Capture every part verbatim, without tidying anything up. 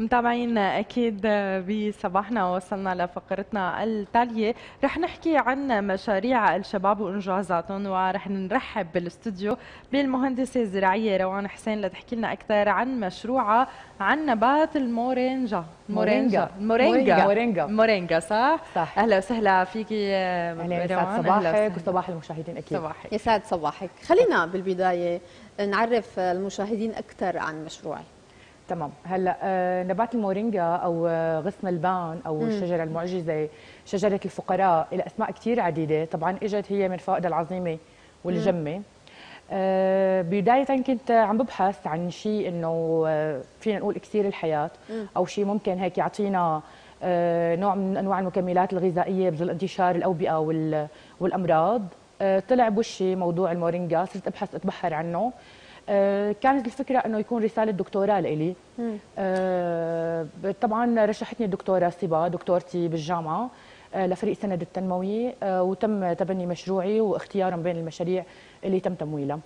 متابعين أكيد بصباحنا وصلنا لفقرتنا التالية، رح نحكي عن مشاريع الشباب وإنجازاتهم، ورح نرحب بالاستوديو بالمهندسة الزراعية روان حسين لتحكي لنا أكثر عن مشروعها عن نبات المورينجا. مورينجا مورينجا مورينجا مورينجا صح؟ صح. أهلا وسهلا فيكي روان. يسعد صباحك وصباح المشاهدين أكيد. صباحك. يسعد صباحك. خلينا بالبداية نعرف المشاهدين أكثر عن مشروعك. تمام. هلا نبات المورينجا او غصن البان او الشجره المعجزه، شجره الفقراء، لها اسماء كثير عديده، طبعا اجت هي من فائده العظيمه والجمه. بدايه كنت عم ببحث عن شيء انه فينا نقول اكسير الحياه او شيء ممكن هيك يعطينا نوع من انواع المكملات الغذائيه بظل انتشار الاوبئه والامراض. طلع بوشي موضوع المورينجا، صرت ابحث اتبحر عنه. كانت الفكرة أنه يكون رسالة دكتوراه لإلي. أه طبعاً رشحتني الدكتورة صبا دكتورتي بالجامعة لفريق سند التنموي، أه وتم تبني مشروعي واختيارا بين المشاريع اللي تم تمويلها.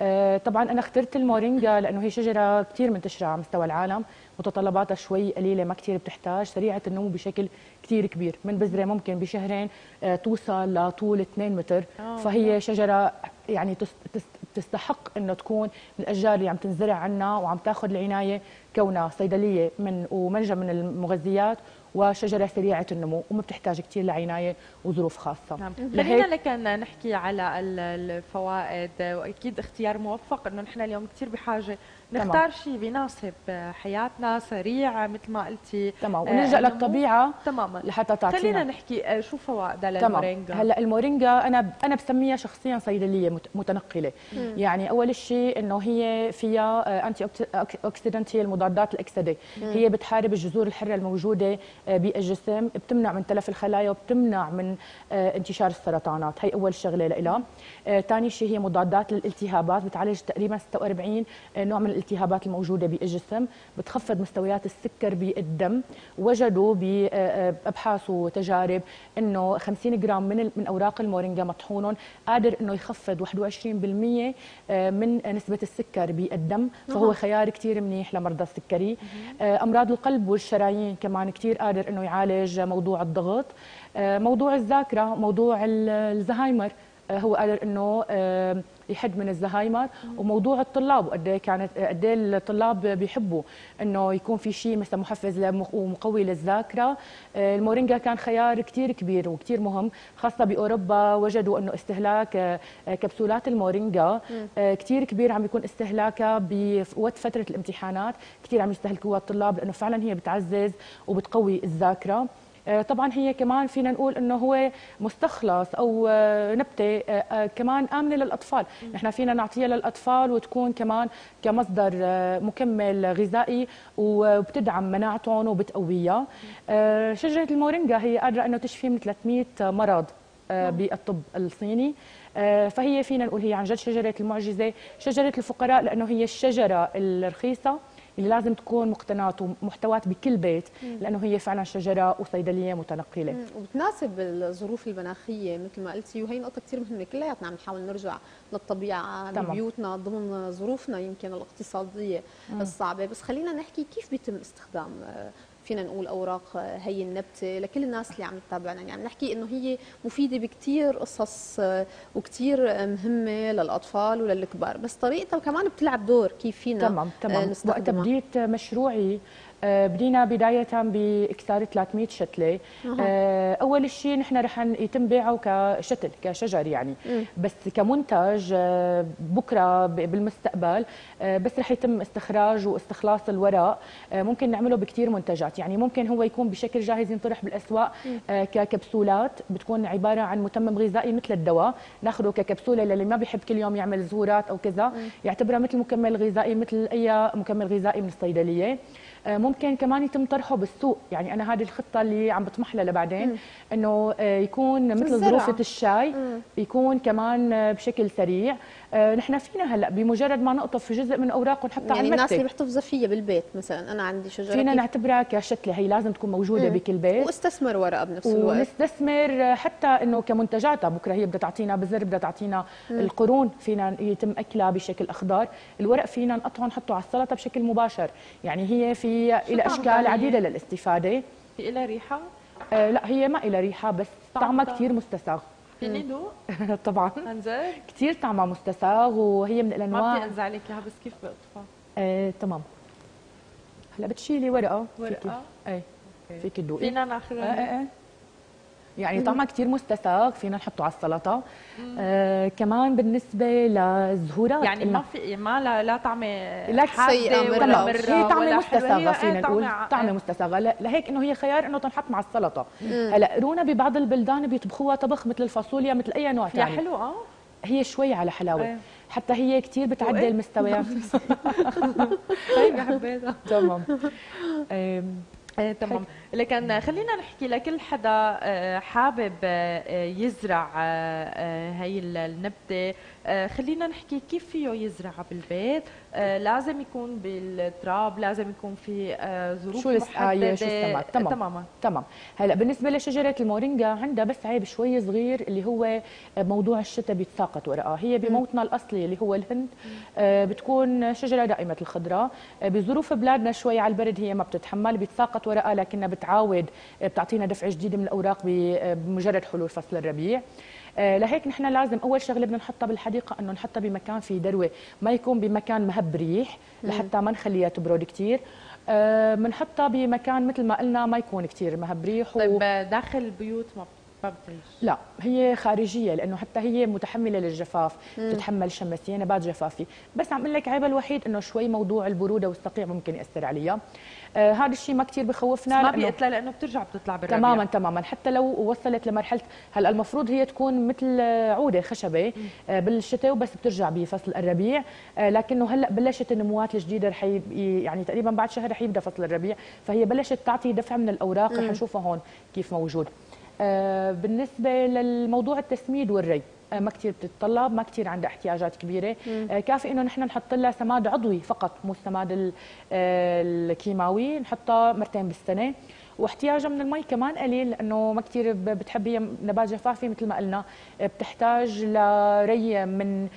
أه طبعاً أنا اخترت المورينجا لأنه هي شجرة كتير منتشرة على مستوى العالم، متطلباتها شوي قليلة، ما كتير بتحتاج، سريعة النمو بشكل كتير كبير، من بذرة ممكن بشهرين أه توصل لطول اثنين متر. أوه. فهي شجرة يعني تست تست تستحق انه تكون من الاشجار اللي عم تنزرع عنا وعم تاخذ العنايه، كونها صيدليه من ومنجه من المغذيات وشجره سريعه النمو وما بتحتاج كثير لعنايه وظروف خاصه. نعم. خلينا لكن نحكي على الفوائد، واكيد اختيار موفق انه نحن اليوم كثير بحاجه نختار شيء بيناسب حياتنا، سريع مثل ما قلتي. تمام. ونلجا للطبيعه تماما لحتى تعطينا. خلينا نحكي شو فوائدها للمورينجا. هلا المورينجا انا انا بسميها شخصيا صيدليه متنقله. مم. يعني اول شيء انه هي فيها انتي اوكسيدنت، هي المضادات الاكسده، هي بتحارب الجذور الحره الموجوده بالجسم، بتمنع من تلف الخلايا وبتمنع من انتشار السرطانات. هي اول شغله لها. ثاني شيء هي مضادات للالتهابات، بتعالج تقريبا ستة وأربعين نوع من الالتهابات الموجوده بالجسم، بتخفض مستويات السكر بالدم. وجدوا بابحاث وتجارب انه خمسين جرام من من اوراق المورينجا مطحونهم قادر انه يخفض واحد وعشرين بالمئة من نسبه السكر بالدم، فهو خيار كثير منيح لمرضى السكري. امراض القلب والشرايين كمان كثير قادر انه يعالج موضوع الضغط، موضوع الذاكره، موضوع الزهايمر، هو قادر انه يحد من الزهايمر، وموضوع الطلاب وقد ايه كانت قد ايه الطلاب بيحبوا انه يكون في شيء مثل محفز ومقوي للذاكره. المورينجا كان خيار كثير كبير وكثير مهم، خاصه باوروبا وجدوا انه استهلاك كبسولات المورينجا كثير كبير عم بيكون استهلاكها بوقت فتره الامتحانات، كثير عم يستهلكوها الطلاب لانه فعلا هي بتعزز وبتقوي الذاكره. طبعا هي كمان فينا نقول انه هو مستخلص او نبته كمان امنه للاطفال، نحن فينا نعطيها للاطفال وتكون كمان كمصدر مكمل غذائي وبتدعم مناعتهم وبتقويها. شجره المورينجا هي قادره انه تشفي من ثلاثمئة مرض بالطب الصيني، فهي فينا نقول هي عن جد شجره المعجزه، شجره الفقراء لانه هي الشجره الرخيصه اللي لازم تكون مقتنات ومحتوات بكل بيت، لانه هي فعلا شجره وصيدليه متنقله وبتناسب الظروف المناخيه مثل ما قلتي، وهي نقطه كثير مهمه. كلياتنا عم نحاول نرجع للطبيعه لبيوتنا ضمن ظروفنا يمكن الاقتصاديه مم. الصعبه، بس خلينا نحكي كيف بيتم استخدام فينا نقول اوراق هي النبته لكل الناس اللي عم تتابعنا. يعني عم نحكي انه هي مفيده بكثير قصص وكثير مهمه للاطفال وللكبار، بس طريقتها وكمان بتلعب دور كيف فينا. تمام تمام. وقت بديت مشروعي بدينا بدايه باكثار ثلاثمئة شتله. أه. اول شيء نحن رح يتم بيعه كشتل كشجر يعني م. بس كمنتج بكره بالمستقبل، بس رح يتم استخراج واستخلاص الورق. ممكن نعمله بكثير منتجات، يعني ممكن هو يكون بشكل جاهز ينطرح بالاسواق ككبسولات، بتكون عباره عن متمم غذائي مثل الدواء، ناخده ككبسوله للي ما بيحب كل يوم يعمل زهورات او كذا، يعتبرها مثل مكمل غذائي مثل اي مكمل غذائي من الصيدليه. ممكن كمان يتم طرحه بالسوق، يعني انا هذه الخطه اللي عم بطمح لها لبعدين، انه يكون مثل ظروفة الشاي، يكون كمان بشكل سريع. نحن فينا هلا بمجرد ما نقطف في جزء من اوراق ونحطها يعني على المكتب. الناس اللي محتفظه فيها بالبيت مثلا، انا عندي شجره فينا نعتبرها كشتله، هي لازم تكون موجوده مم. بكل بيت، واستثمر ورقه بنفس الوقت، ونستثمر حتى انه كمنتجاتها، بكره هي بدها تعطينا بزر، بدها تعطينا القرون، فينا يتم اكلها بشكل اخضر، الورق فينا نقطعه نحطه على السلطه بشكل مباشر، يعني هي في إلى اشكال عديده للاستفاده. في إلى ريحه؟ آه لا هي ما إلى ريحه، بس طعمها كثير مستساغ. فيني ذوق؟ طبعا انزل كثير طعمها مستساغ، وهي من الانواع ما بدي انزع لك اياها، بس كيف بقطفها؟ آه، تمام. هلا بتشيلي ورقه ورقه اي فيك تذوقي، فينا ناخذها. آه آه. يعني طعمها كثير مستساغ، فينا نحطه على السلطه. آه، كمان بالنسبه للزهورات يعني ما في ما لا, لا طعمه لا سيئه ولا مره، هي طعمه مستساغه، فينا نقول طعمه مستساغه، لهيك انه هي خيار انه تنحط مع السلطه. هلا قرونه ببعض البلدان بيطبخوها طبخ مثل الفاصوليا مثل اي نوع ثاني، يا حلو اه هي شوي على حلاوه. أيه. حتى هي كثير بتعدل المستويات. طيب يا حبيبتي تمام. ايه تمام، لكن خلينا نحكي لكل حدا حابب يزرع هي النبته، خلينا نحكي كيف فيه يزرعها بالبيت، لازم يكون بالتراب، لازم يكون في ظروف محدده، شو السماد. تمام تمام تمام. هلا بالنسبه لشجره المورينجا عندها بس عيب شوي صغير اللي هو موضوع الشتاء بيتساقط ورقها، هي بموطنها الاصلي اللي هو الهند بتكون شجره دائمه الخضراء، بظروف بلادنا شوي على البرد هي ما بتتحمل، بيتساقط ورقها لكنها بتعاود بتعطينا دفعه جديده من الاوراق بمجرد حلول فصل الربيع. لهيك نحن لازم اول شغله بدنا نحطها بالحديقه انه نحطها بمكان فيه دروه، ما يكون بمكان مهب ريح لحتى ما نخليها تبرد كثير. بنحطها بمكان مثل ما قلنا ما يكون كثير مهب ريح. طيب و... داخل البيوت ما بتعيش؟ لا هي خارجيه لانه حتى هي متحمله للجفاف، بتتحمل شمس، هي نبات جفافي، بس عم اقول لك عيبها الوحيد انه شوي موضوع البروده والصقيع ممكن ياثر عليها. آه هذا الشيء ما كثير بخوفنا، ما بيقتلها لانه بترجع بتطلع بالربيع. تماما تماما، حتى لو وصلت لمرحله هلا المفروض هي تكون مثل عوده خشبه آه بالشتاء وبس بترجع بفصل الربيع، آه لكنه هلا بلشت النموات الجديده رح يعني تقريبا بعد شهر رح يبدا فصل الربيع، فهي بلشت تعطي دفع من الاوراق، رح نشوفها هون كيف موجود. آه بالنسبه للموضوع التسميد والري آه ما كثير بتتطلب، ما كثير عندها احتياجات كبيره، آه كافي انه نحن نحط لها سماد عضوي فقط مو السماد الكيماوي، نحطها مرتين بالسنه، واحتياجها من المي كمان قليل لانه ما كثير بتحب، هي نبات جفافي مثل ما قلنا، بتحتاج لري من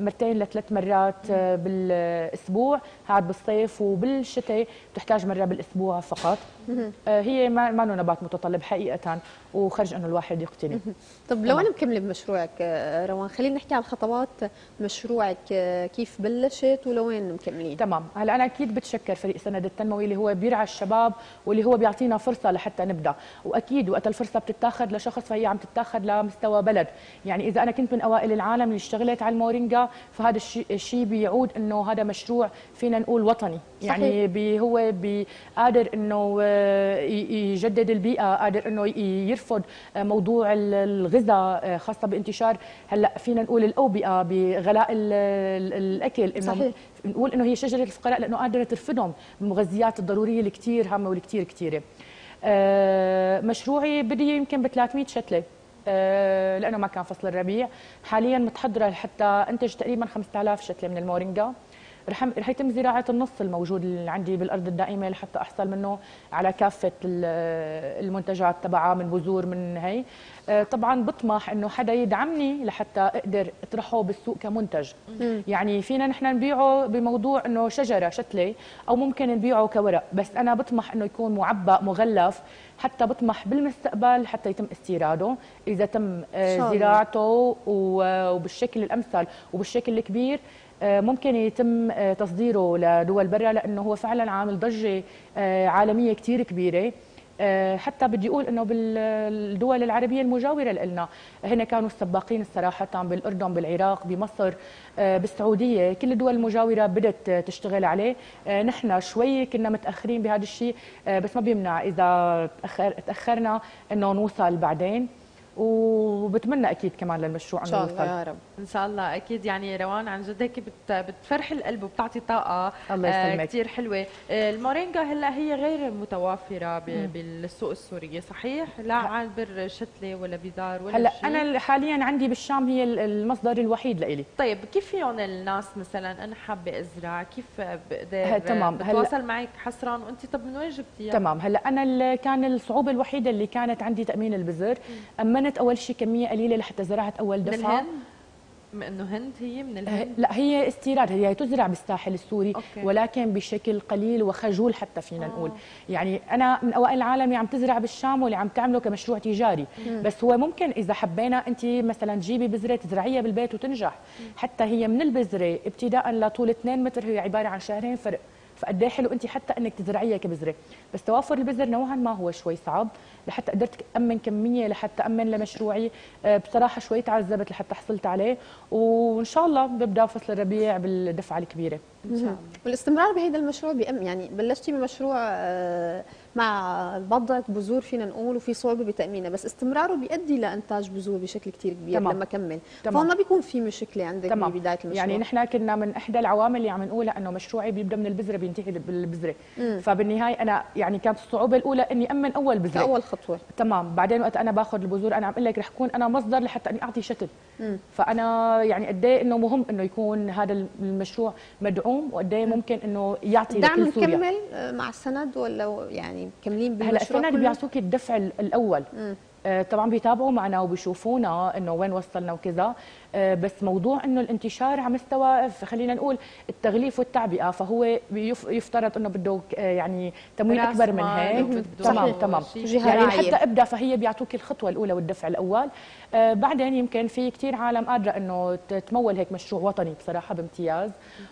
مرتين لثلاث مرات بالاسبوع، هاد بالصيف وبالشتاء بتحتاج مره بالاسبوع فقط. هي ما ما نبات متطلب حقيقه وخرج انه الواحد يقتني. طب لو انا مكمله بمشروعك روان، خلينا نحكي عن خطوات مشروعك كيف بلشت ولوين مكملين. تمام، هلا انا اكيد بتشكر فريق سند التنموي اللي هو بيرعى الشباب واللي هو بيعطينا فرصه لحتى نبدا، واكيد وقت الفرصه بتتاخذ لشخص فهي عم تتاخذ لمستوى بلد، يعني اذا انا كنت من اوائل العالم اللي اشتغلت على المورينجا فهذا الشيء بيعود انه هذا مشروع فينا نقول وطني، يعني بي هو بقادر انه يجدد البيئه، قادر انه يرفض موضوع الغذاء خاصه بانتشار هلا فينا نقول الاوبئه بغلاء الاكل، انه نقول انه هي شجره الفقراء لانه قادره ترفضهم بالمغذيات الضروريه اللي كثير هامه واللي كثير كثيره. مشروعي بدي يمكن ب ثلاثمئة شتله لانه ما كان فصل الربيع، حاليا متحضره حتى انتج تقريبا خمسة آلاف شتله من المورينجا، رح يتم زراعه النص الموجود اللي عندي بالارض الدائمه لحتى احصل منه على كافه المنتجات تبعها من بذور من هي. طبعا بطمح انه حدا يدعمني لحتى اقدر اطرحه بالسوق كمنتج، يعني فينا نحن نبيعه بموضوع انه شجره شتله او ممكن نبيعه كورق، بس انا بطمح انه يكون معبأ مغلف، حتى بطمح بالمستقبل حتى يتم استيراده اذا تم زراعته وبالشكل الامثل وبالشكل الكبير ممكن يتم تصديره لدول برا، لانه هو فعلا عامل ضجه عالميه كثير كبيره، حتى بدي اقول انه بالدول العربيه المجاوره لنا هن كانوا السباقين صراحه، بالاردن بالعراق بمصر بالسعوديه، كل الدول المجاوره بدت تشتغل عليه، نحن شوي كنا متاخرين بهذا الشيء، بس ما بيمنع اذا تاخرنا انه نوصل بعدين. وبتمنى اكيد كمان للمشروع ان شاء الله يا رب. ان شاء الله اكيد. يعني روان عن جد هيك بتفرح القلب وبتعطي طاقه آه كثير حلوه. المورينجا هلا هي غير متوافره بالسوق السوري صحيح؟ لا عن بر شتله ولا بيزار ولا هلا شيء. انا حاليا عندي بالشام هي المصدر الوحيد لإلي. طيب كيف فيهم الناس مثلا انا حابه ازرع كيف بقدر تمام بتواصل معك حصرا وانت طب من وين جبتيها؟ تمام. هلا انا كان الصعوبه الوحيده اللي كانت عندي تامين البذر. امنت اول شيء كميه قليله لحتى زرعت اول دفعه. انه هند هي من الهند؟ لا هي استيراد، هي تزرع بالساحل السوري أوكي. ولكن بشكل قليل وخجول حتى فينا آه. نقول، يعني انا من اوائل العالم عم تزرع بالشام واللي عم تعمله كمشروع تجاري، مم. بس هو ممكن اذا حبينا انت مثلا تجيبي بذره تزرعيها بالبيت وتنجح، مم. حتى هي من البذره ابتداء لطول اثنين متر هي عباره عن شهرين فرق، فقد ايه حلو انت حتى انك تزرعيها كبذره، بس توافر البذر نوعا ما هو شوي صعب، لحتى قدرت امن كميه لحتى امن لمشروعي، بصراحه شوي تعذبت لحتى حصلت عليه، وان شاء الله ببدا فصل الربيع بالدفعه الكبيره. ان شاء الله. والاستمرار بهذا المشروع بأم يعني بلشتي بمشروع مع بضعه بذور فينا نقول وفي صعوبه بتامينها، بس استمراره بيؤدي لانتاج بذور بشكل كثير كبير تمام. لما كمل، فما بيكون في مشكله عندك ببدايه المشروع. يعني نحن كنا من احدى العوامل اللي عم نقولها انه مشروعي بيبدا من البذره بينتهي بالبذره، فبالنهايه انا يعني كانت الصعوبه الاولى اني امن اول بذره. اول خطوه. تمام، بعدين وقت انا باخذ البذور انا عم اقول لك رح كون انا مصدر لحتى اني اعطي شتل. مم. فانا يعني قد ايه انه مهم انه يكون هذا المشروع مدعوم وقد ايه ممكن انه يعطي لكل سوريا. دعم مكمل مع السند ولا يعني مكملين بالمشروع؟ هلا السند بيعطوكي الدفع الاول. مم. طبعا بيتابعوا معنا وبيشوفونا انه وين وصلنا وكذا، بس موضوع انه الانتشار على مستوى خلينا نقول التغليف والتعبئه، فهو يفترض انه بده يعني تمويل اكبر من هيك. تمام تمام يعني حتى ابدا فهي بيعطوك الخطوه الاولى والدفع الاول، بعدين يمكن في كثير عالم قادره انه تتمول هيك مشروع وطني بصراحه بامتياز،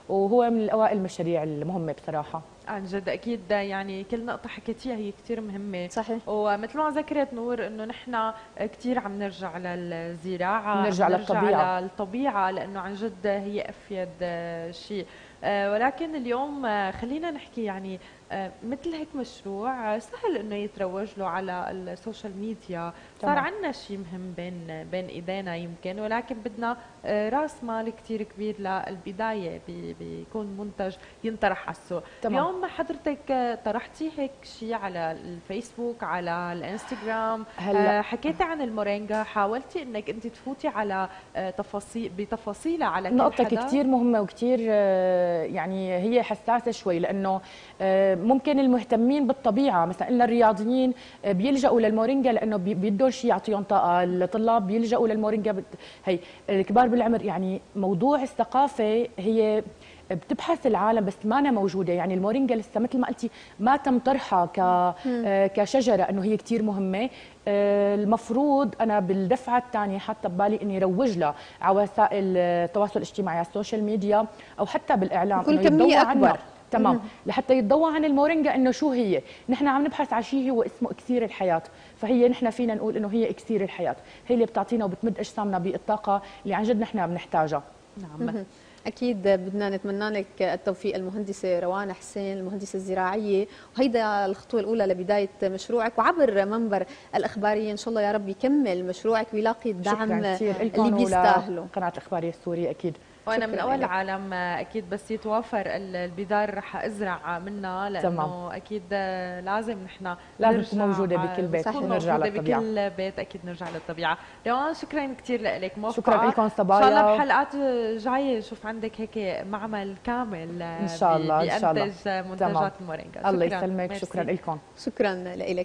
وهو من الاوائل المشاريع المهمه بصراحه. عن جد اكيد يعني كل نقطه حكيتيها هي كثير مهمه صحيح. ومثل ما ذكرت نور انه نحن كثير عم نرجع للزراعه، نرجع للطبيعه للطبيعه لانه عن جد هي افيد شيء. ولكن اليوم خلينا نحكي يعني مثل هيك مشروع سهل انه يتروج له على السوشيال ميديا، صار عندنا شيء مهم بين بين ايدينا يمكن، ولكن بدنا راس مال كثير كبير للبدايه بيكون منتج ينطرح على السوق. اليوم حضرتك طرحتي هيك شيء على الفيسبوك على الانستغرام، حكيتي عن المورينجا، حاولتي انك انت تفوتي على تفاصيل بتفاصيلها على كل نقطة كثير مهمه وكثير يعني هي حساسه شوي، لانه ممكن المهتمين بالطبيعه مثلا إلا الرياضيين بيلجأوا للمورينجا لانه بيدون شيء يعطيهم طاقه، الطلاب بيلجأوا للمورينجا بت... هي الكبار بالعمر. يعني موضوع الثقافه هي بتبحث العالم بس ما أنا موجوده، يعني المورينجا لسه مثل ما قلتي ما تم طرحها ك كشجره انه هي كثير مهمه. المفروض انا بالدفعه الثانيه حاطه ببالي اني روج لها على وسائل التواصل الاجتماعي على السوشيال ميديا او حتى بالاعلام كل كميه اكبر تمام. مم. لحتى يتضوى عن المورينجا انه شو هي، نحن عم نبحث عن شيء هو اسمه اكسير الحياه، فهي نحن فينا نقول انه هي اكسير الحياه، هي اللي بتعطينا وبتمد اجسامنا بالطاقه اللي عن جد نحن بنحتاجها. نعم. مم. اكيد بدنا نتمنى لك التوفيق المهندسه روان حسين المهندسه الزراعيه، وهيدا الخطوه الاولى لبدايه مشروعك، وعبر منبر الاخباريه ان شاء الله يا رب يكمل مشروعك ويلاقي الدعم اللي بيستاهله. قناه الاخباريه السوريه اكيد. وانا من اول العالم اكيد بس يتوافر البذار رح ازرع منها لانه تمام. اكيد لازم نحن لازم تكون موجوده بكل بيت ونرجع للطبيعه، بكل بيت اكيد نرجع للطبيعه. روان شكرا كثير لك، موفقه. شكرا لكم صبايا، ان شاء الله بحلقات جايه نشوف عندك هيك معمل كامل ان شاء الله بينتج منتجات المورينجا. الله يسلمك، شكرا لكم. شكرا لك.